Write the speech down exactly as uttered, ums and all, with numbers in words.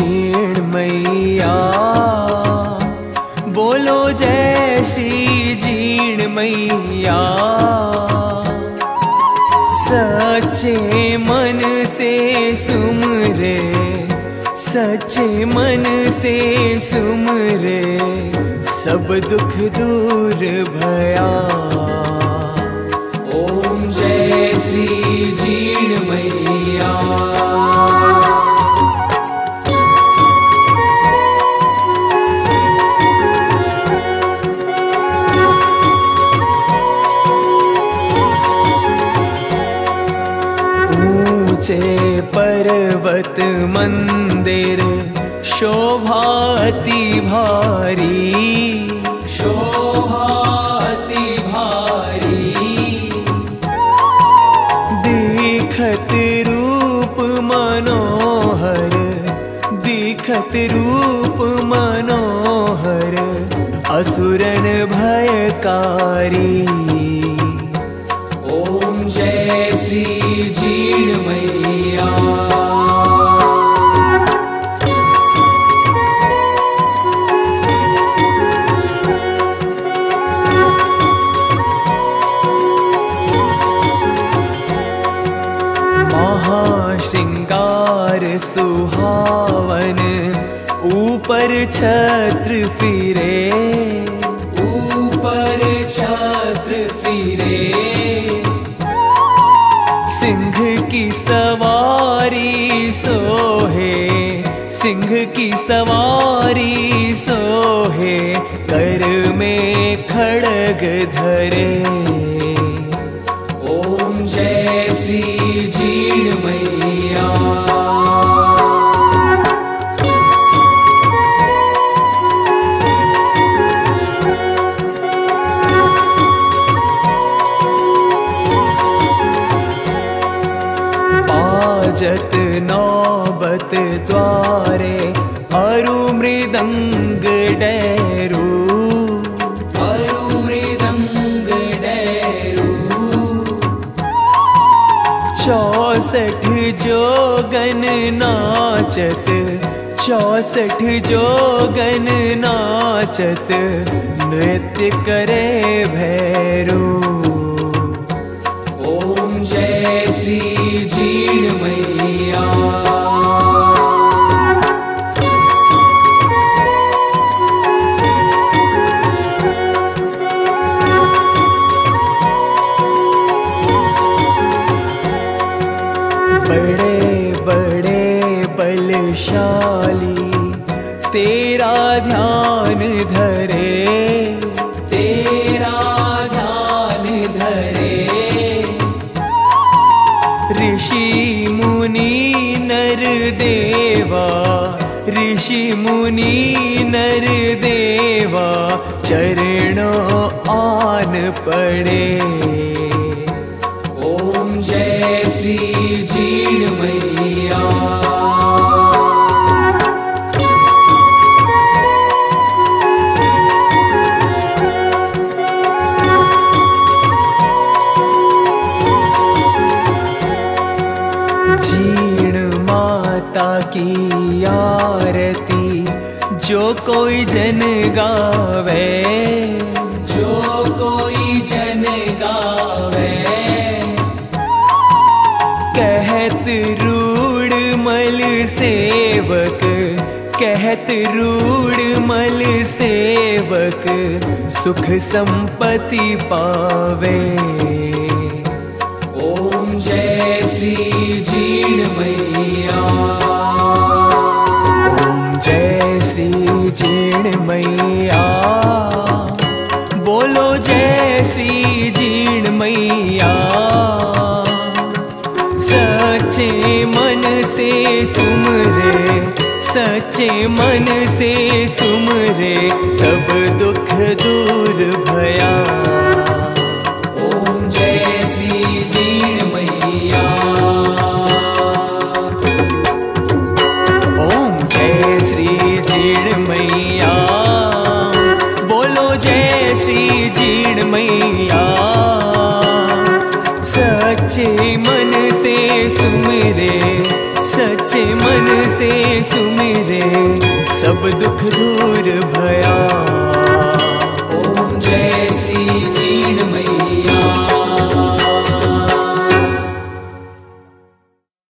जीण मैया, बोलो जय श्री जीण मैया। सच्चे मन से सुमरे, सच्चे मन से सुमरे, सब दुख दूर भया। ओम जय श्री जीण मैया। ऊंचे पर्वत मंदिर शोभाति भारी, शोभाति भारी, दिखत रूप मनोहर, दिखत रूप मनोहर, असुरन भयकारी। जय श्री जीण मैया। महाश्रृंगार सुहावन ऊपर छत्र फिरे, ऊपर छत्र फिरे, सिंह की सवारी सोहे, सिंह की सवारी सोहे, कर में खड़ग धरे। ओम जय श्री जीण मैया। जत नौबत द्वारे अरु मृदंग डैरू, अरु मृदंग डैरू, चौसठ जोगन नाचत, चौसठ जोगन नाचत, नृत्य करे भैरू। जय श्री जीण मैया। बड़े बड़े बलशाली तेरा ध्यान धरे, तेरा ध्यान धरे, ऋषि मुनि नर देवा, ऋषि मुनि नर देवा, चरणों आन पड़े। ओम जय श्री जीण मैया। जीण माता की आरती जो कोई जन गावे, जो कोई जन गावे, कहत रूढ़ मल सेवक, कहत रूढ़ मल सेवक, सुख संपत्ति पावे। जय श्री जीण मैया। ओम जय श्री जीण मैया, बोलो जय श्री जीण मैया। सच्चे मन से सुमरे, सच्चे मन से सुमरे, सब दुख दूर भया। ओम जय श्री जीण मैया। ओम जय श्री जीण मैया, बोलो जय श्री जीण मैया। सच्चे मन से सुमरे, सच्चे मन से सुमरे। मेरे सब दुख दूर भया।